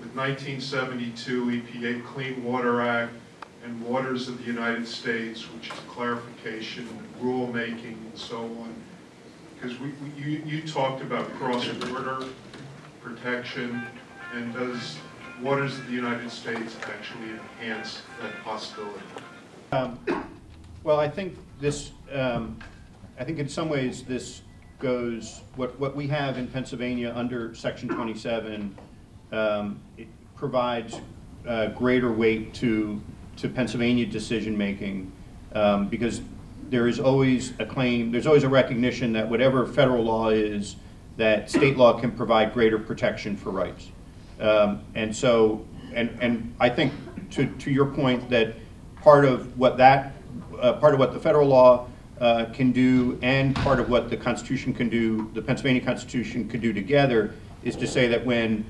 with 1972 EPA Clean Water Act, and Waters of the United States, which is clarification, rulemaking, and so on? Because you talked about cross-border protection, and does Waters of the United States actually enhance that possibility? Well, I think this, I think in some ways this goes, what we have in Pennsylvania under Section 27, it provides greater weight to Pennsylvania decision-making, because there is always a claim, there's always a recognition that whatever federal law is, that state law can provide greater protection for rights. And I think to your point that part of what the federal law can do, and part of what the Constitution can do, the Pennsylvania Constitution could do together, is to say that when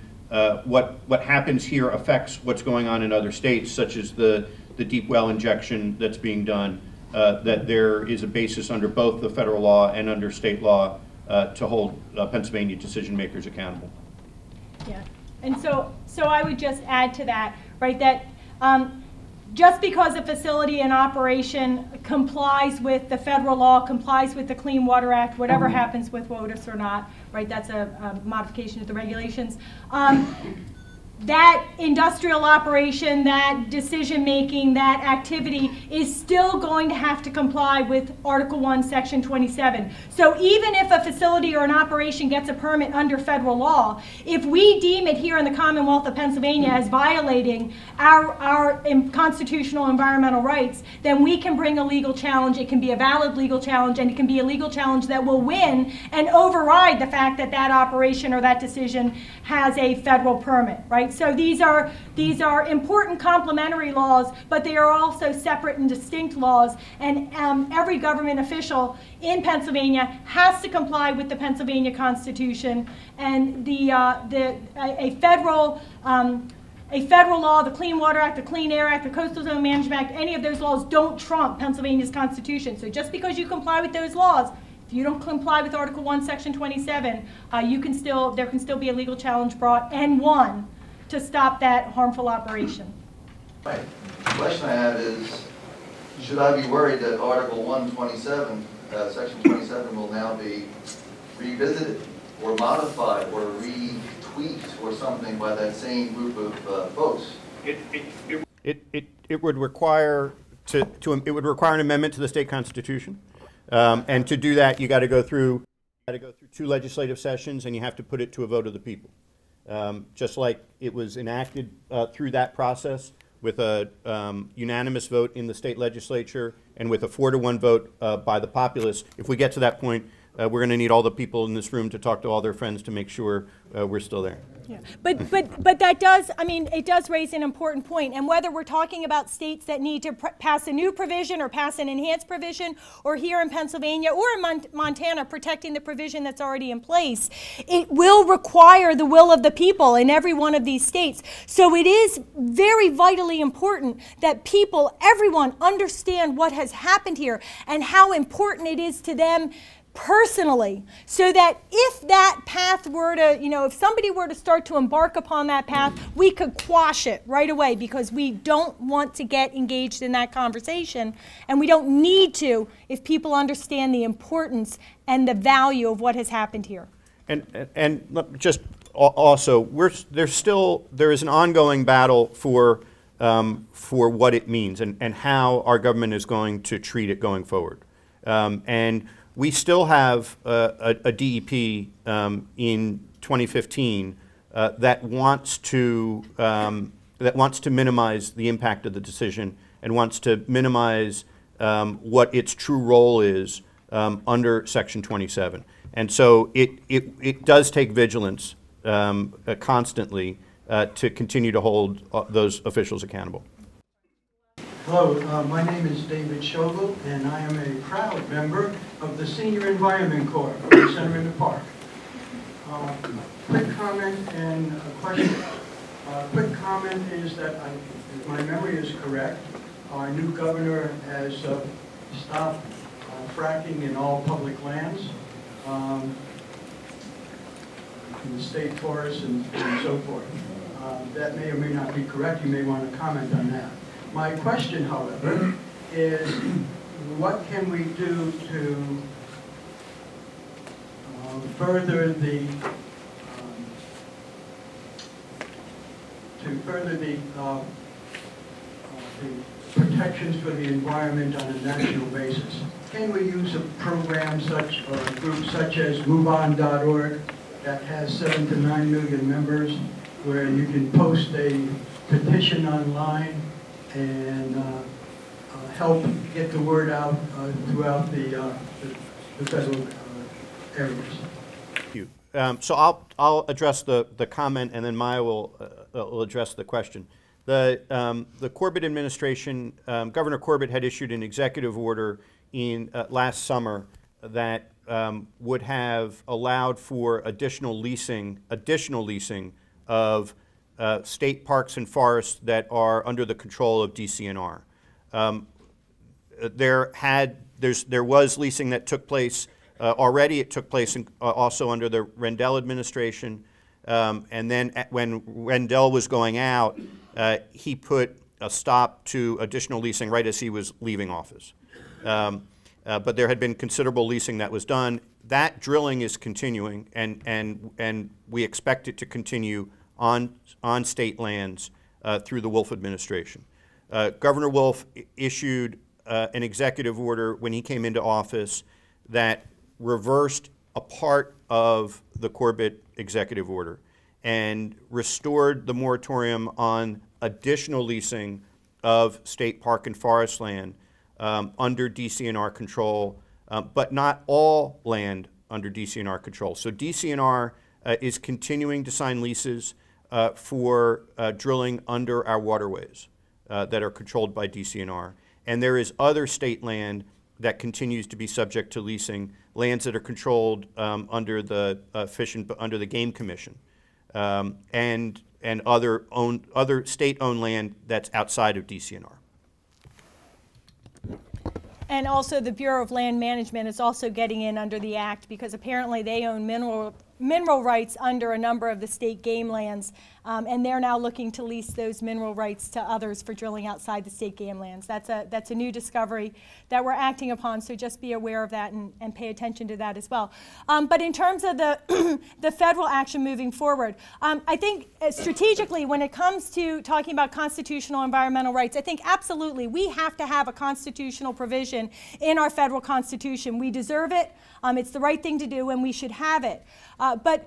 what happens here affects what's going on in other states, such as the deep well injection that's being done, that there is a basis under both the federal law and under state law to hold Pennsylvania decision makers accountable. Yeah, and so I would just add to that, right, that just because a facility in operation complies with the federal law, complies with the Clean Water Act, whatever happens with WOTUS or not, right, that's a modification of the regulations, that industrial operation, that decision making, that activity is still going to have to comply with Article 1, Section 27. So even if a facility or an operation gets a permit under federal law, if we deem it here in the Commonwealth of Pennsylvania as violating our constitutional environmental rights, then we can bring a legal challenge. It can be a valid legal challenge, and it can be a legal challenge that will win and override the fact that that operation or that decision has a federal permit, right? So these are important complementary laws, but they are also separate and distinct laws, and every government official in Pennsylvania has to comply with the Pennsylvania Constitution, and a federal law, the Clean Water Act, the Clean Air Act, the Coastal Zone Management Act, any of those laws don't trump Pennsylvania's Constitution. So just because you comply with those laws, if you don't comply with Article 1, Section 27, there can still be a legal challenge brought and won to stop that harmful operation. Right. The question I have is, should I be worried that Article 127, Section 27, will now be revisited or modified or retweaked or something by that same group of folks? It would require it would require an amendment to the state constitution, and to do that, you got to go through two legislative sessions, and you have to put it to a vote of the people. Just like it was enacted through that process with a unanimous vote in the state legislature and with a 4-to-1 vote by the populace. If we get to that point, we're going to need all the people in this room to talk to all their friends to make sure we're still there. Yeah. But that does, I mean, it does raise an important point. And whether we're talking about states that need to pass a new provision or pass an enhanced provision, or here in Pennsylvania or in Montana protecting the provision that's already in place, it will require the will of the people in every one of these states. So it is very vitally important that people, everyone, understand what has happened here and how important it is to them personally, so that if that path were to, you know, if somebody were to start to embark upon that path, we could quash it right away, because we don't want to get engaged in that conversation, and we don't need to if people understand the importance and the value of what has happened here. And just also, there is an ongoing battle for what it means and how our government is going to treat it going forward, and we still have a DEP in 2015 that wants to minimize the impact of the decision and wants to minimize what its true role is under Section 27. And so it does take vigilance constantly to continue to hold those officials accountable. Hello, my name is David Shogel, and I am a proud member of the Senior Environment Corps of the Center in the Park. Quick comment and a question. Quick comment is that if my memory is correct, our new governor has stopped fracking in all public lands, in the state forests and so forth. That may or may not be correct. You may want to comment on that. My question, however, is what can we do to further the protections for the environment on a national basis? Can we use a program such, or a group such as MoveOn.org that has 7 to 9 million members, where you can post a petition online and help get the word out throughout the federal areas? Thank you. So I'll address the comment, and then Maya will address the question. The Corbett administration, Governor Corbett had issued an executive order in last summer that would have allowed for additional leasing of state parks and forests that are under the control of DCNR. There was leasing that took place already. It took place in, also under the Rendell administration, and then when Rendell was going out, he put a stop to additional leasing right as he was leaving office. But there had been considerable leasing that was done. That drilling is continuing, and we expect it to continue on state lands through the Wolf administration. Governor Wolf issued an executive order when he came into office that reversed a part of the Corbett executive order and restored the moratorium on additional leasing of state park and forest land under DCNR control, but not all land under DCNR control. So DCNR is continuing to sign leases for drilling under our waterways that are controlled by DCNR. And there is other state land that continues to be subject to leasing, lands that are controlled under the Fish and under the Game Commission, and other state-owned land that's outside of DCNR. And also the Bureau of Land Management is also getting in under the Act because apparently they own mineral rights under a number of the state game lands, and they're now looking to lease those mineral rights to others for drilling outside the state game lands. That's a new discovery that we're acting upon, so just be aware of that and pay attention to that as well. But in terms of the, the federal action moving forward, I think strategically when it comes to talking about constitutional environmental rights, I think absolutely we have to have a constitutional provision in our federal constitution. We deserve it, it's the right thing to do, and we should have it. But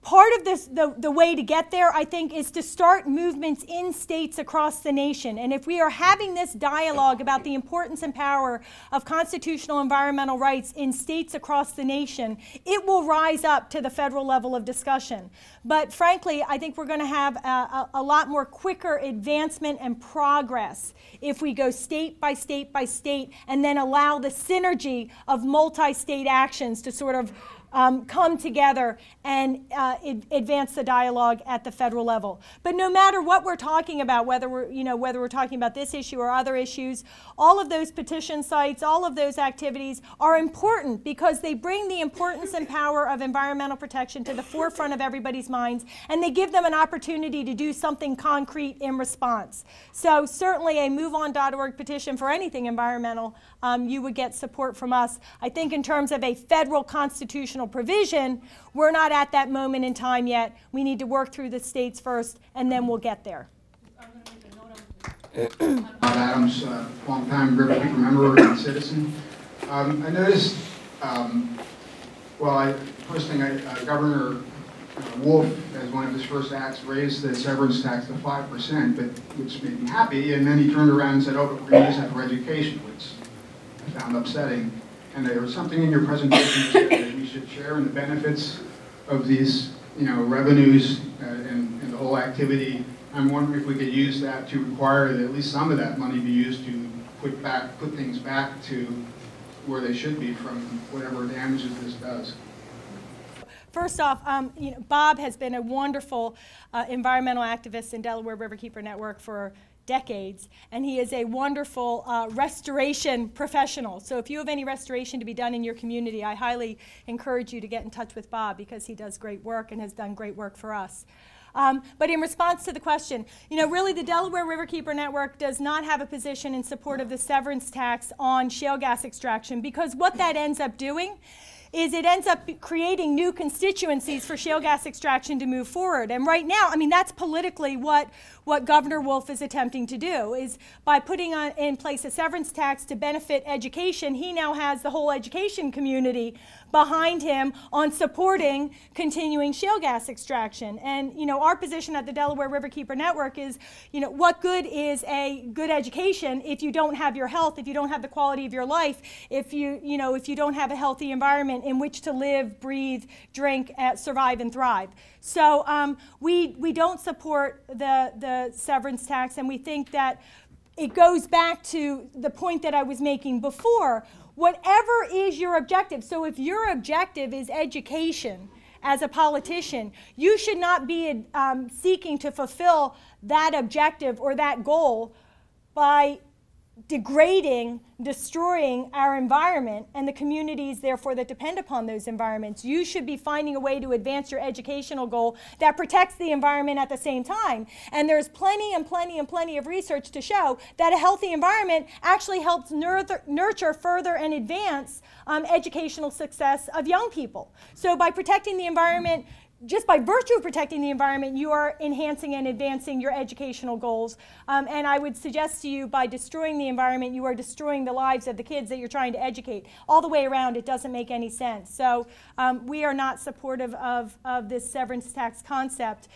part of this, the way to get there, I think, is to start movements in states across the nation. And if we are having this dialogue about the importance and power of constitutional environmental rights in states across the nation, it will rise up to the federal level of discussion. But frankly, I think we're going to have a lot more quicker advancement and progress if we go state by state by state and then allow the synergy of multi-state actions to sort of come together and advance the dialogue at the federal level. But no matter what we're talking about, whether we're talking about this issue or other issues, all of those petition sites, all of those activities are important because they bring the importance and power of environmental protection to the forefront of everybody's minds, and they give them an opportunity to do something concrete in response. So certainly a MoveOn.org petition for anything environmental, you would get support from us. I think in terms of a federal constitutional provision, we're not at that moment in time yet. We need to work through the states first, and then we'll get there. Bob Adams, longtime Riverkeeper member and citizen. I noticed, first thing, Governor Wolf, as one of his first acts, raised the severance tax to 5%, which made me happy, and then he turned around and said, oh, but we're going to use that for education, which I found upsetting. And there was something in your presentation that we should share in the benefits of these, revenues and the whole activity. I'm wondering if we could use that to require that at least some of that money be used to put things back to where they should be from whatever damages this does. First off, Bob has been a wonderful environmental activist in Delaware Riverkeeper Network for decades, and he is a wonderful restoration professional. So if you have any restoration to be done in your community, I highly encourage you to get in touch with Bob because he does great work and has done great work for us. But in response to the question, really the Delaware Riverkeeper Network does not have a position in support of the severance tax on shale gas extraction because what that ends up doing is it ends up creating new constituencies for shale gas extraction to move forward. And right now, I mean, that's politically what Governor Wolf is attempting to do, is by putting in place a severance tax to benefit education, he now has the whole education community behind him on supporting continuing shale gas extraction. And, our position at the Delaware Riverkeeper Network is, what good is a good education if you don't have your health, if you don't have the quality of your life, if you don't have a healthy environment in which to live, breathe, drink, survive, and thrive. So we don't support the severance tax, and we think that it goes back to the point that I was making before, whatever is your objective. So if your objective is education as a politician, you should not be seeking to fulfill that objective or that goal by degrading, destroying our environment and the communities, therefore, that depend upon those environments. You should be finding a way to advance your educational goal that protects the environment at the same time. And there's plenty and plenty and plenty of research to show that a healthy environment actually helps nurture further and advance educational success of young people. So by protecting the environment, just by virtue of protecting the environment, you are enhancing and advancing your educational goals. And I would suggest to you, by destroying the environment, you are destroying the lives of the kids that you're trying to educate. All the way around, it doesn't make any sense. So we are not supportive of this severance tax concept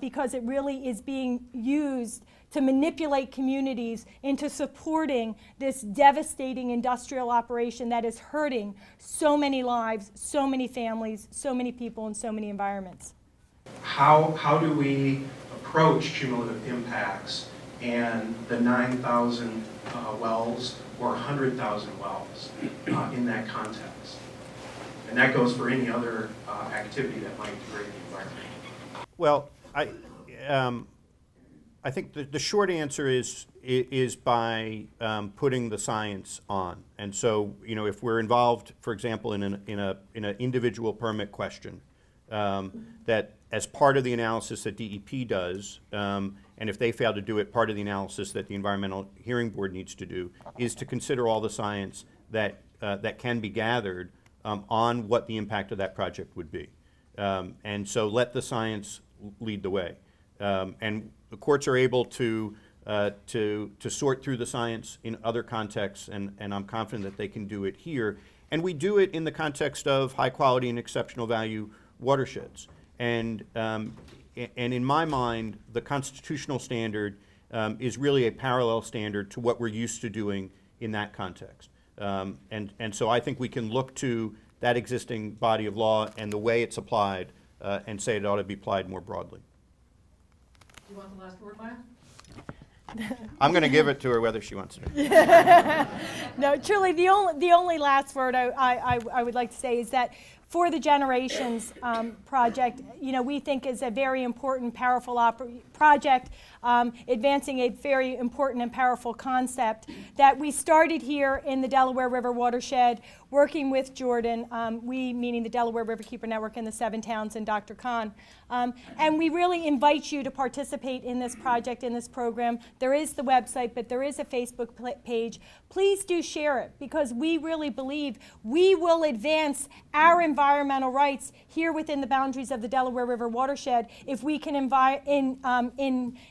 because it really is being used to manipulate communities into supporting this devastating industrial operation that is hurting so many lives, so many families, so many people, and so many environments. How do we approach cumulative impacts and the 9,000 wells or 100,000 wells in that context? And that goes for any other activity that might degrade the environment. Well, I think the short answer is by putting the science on. And so, you know, if we're involved, for example, in an individual permit question, that as part of the analysis that DEP does, and if they fail to do it, part of the analysis that the Environmental Hearing Board needs to do is to consider all the science that that can be gathered on what the impact of that project would be. And so, let the science lead the way. And the courts are able to sort through the science in other contexts, and I'm confident that they can do it here. And we do it in the context of high quality and exceptional value watersheds. And in my mind, the constitutional standard is really a parallel standard to what we're used to doing in that context. And so I think we can look to that existing body of law and the way it's applied and say it ought to be applied more broadly. You want the last word, Maya? I'm going to give it to her whether she wants it. No, truly, the only last word I would like to say is that For the Generations project, you know, we think is a very important, powerful project, advancing a very important and powerful concept that we started here in the Delaware River watershed, working with Jordan, we meaning the Delaware Riverkeeper Network and the 7 towns and Dr. Kahn. And we really invite you to participate in this project, in this program. There is the website, but there is a Facebook page. Please do share it, because we really believe we will advance our environmental rights here within the boundaries of the Delaware River watershed if we can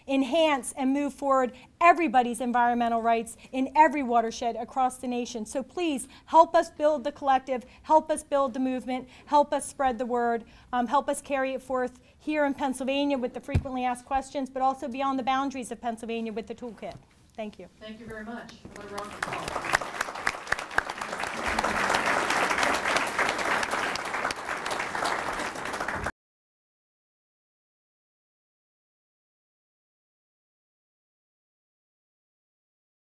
enhance and move forward everybody's environmental rights in every watershed across the nation. So please help us build the collective, help us build the movement, help us spread the word, help us carry it forth here in Pennsylvania with the frequently asked questions, but also beyond the boundaries of Pennsylvania with the toolkit. Thank you. Thank you very much. What a round of applause.